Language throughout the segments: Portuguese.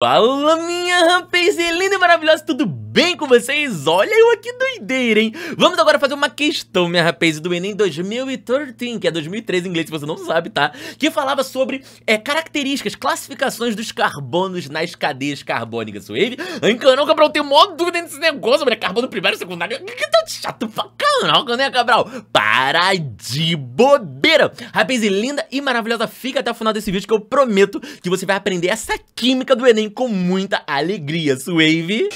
Fala minha rapaziada linda e maravilhosa, tudo bem com vocês? Olha eu aqui doideira, hein? Vamos agora fazer uma questão, minha rapaziada, do Enem 2013, que é 2013 em inglês, se você não sabe, tá? Que falava sobre características, classificações dos carbonos nas cadeias carbônicas, Suave. Hein, Canal Cabral, tem mó dúvida nesse negócio, sobre carbono primário e secundário, que tá chato pra caramba, né, Cabral? Para de bobeira! Rapaziada linda e maravilhosa, fica até o final desse vídeo que eu prometo que você vai aprender essa química do Enem com muita alegria, Suave.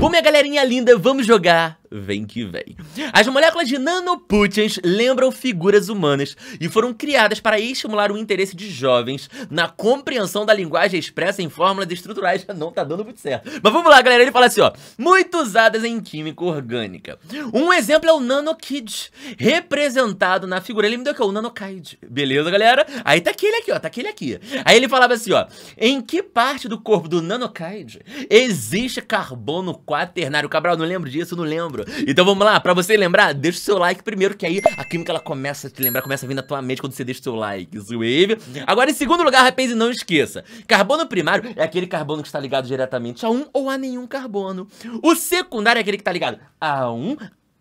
Bom, minha galerinha linda, vamos jogar... Vem que vem. As moléculas de nanoputians lembram figuras humanas e foram criadas para estimular o interesse de jovens na compreensão da linguagem expressa em fórmulas estruturais. Não tá dando muito certo. Mas vamos lá, galera. Ele fala assim, ó. Muito usadas em química orgânica. Um exemplo é o nanokid, representado na figura. Ele me deu aqui, ó, o nanokid. Beleza, galera? Aí tá aquele aqui, ó. Tá aquele aqui. Aí ele falava assim, ó. Em que parte do corpo do nanokid existe carbono quaternário? Cabral, não lembro disso, não lembro. Então vamos lá, pra você lembrar, deixa o seu like primeiro, que aí a química ela começa a te lembrar, começa a vir na tua mente quando você deixa o seu like, Suave. Agora em segundo lugar, rapaz, e não esqueça, carbono primário é aquele carbono que está ligado diretamente a um ou a nenhum carbono. O secundário é aquele que está ligado a um,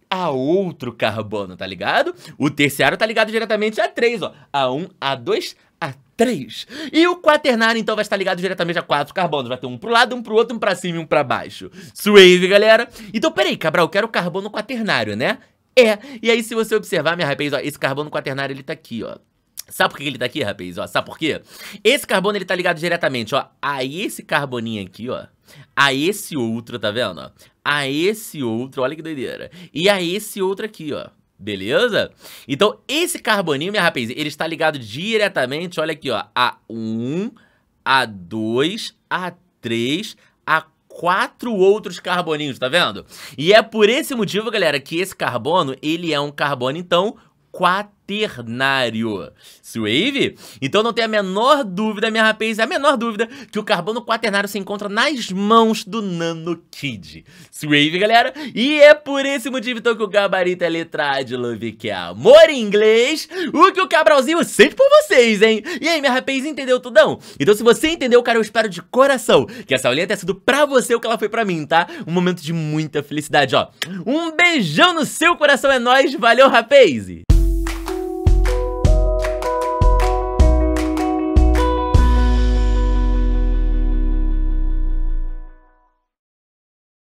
a outro carbono, tá ligado? O terciário tá ligado diretamente a três, ó, a um, a dois, a 3. E o quaternário, então, vai estar ligado diretamente a 4 carbonos. Vai ter um pro lado, um pro outro, um pra cima e um pra baixo. Suave, galera. Então, peraí, Cabral, eu quero o carbono quaternário, né? É. E aí, se você observar, minha rapaz, ó, esse carbono quaternário, ele tá aqui, ó. Sabe por que ele tá aqui, rapaz? Ó, sabe por quê? Esse carbono, ele tá ligado diretamente, ó, a esse carboninho aqui, ó. A esse outro, tá vendo, ó? A esse outro, olha que doideira. E a esse outro aqui, ó. Beleza? Então, esse carboninho, minha rapaz, ele está ligado diretamente, olha aqui, ó, a 1, a 2, a 3, a 4 outros carboninhos, tá vendo? E é por esse motivo, galera, que esse carbono, ele é um carbono, então, quaternário. Suave? Então não tem a menor dúvida, minha rapaz, a menor dúvida que o carbono quaternário se encontra nas mãos do nanokid. Suave, galera? E é por esse motivo, então, que o gabarito é letra A de love, que é amor em inglês, o que o Cabralzinho sente por vocês, hein? E aí, minha rapaz, entendeu tudão? Então se você entendeu, cara, eu espero de coração que essa aulinha tenha sido pra você o que ela foi pra mim, tá? Um momento de muita felicidade, ó. Um beijão no seu coração, é nóis, valeu, rapaz!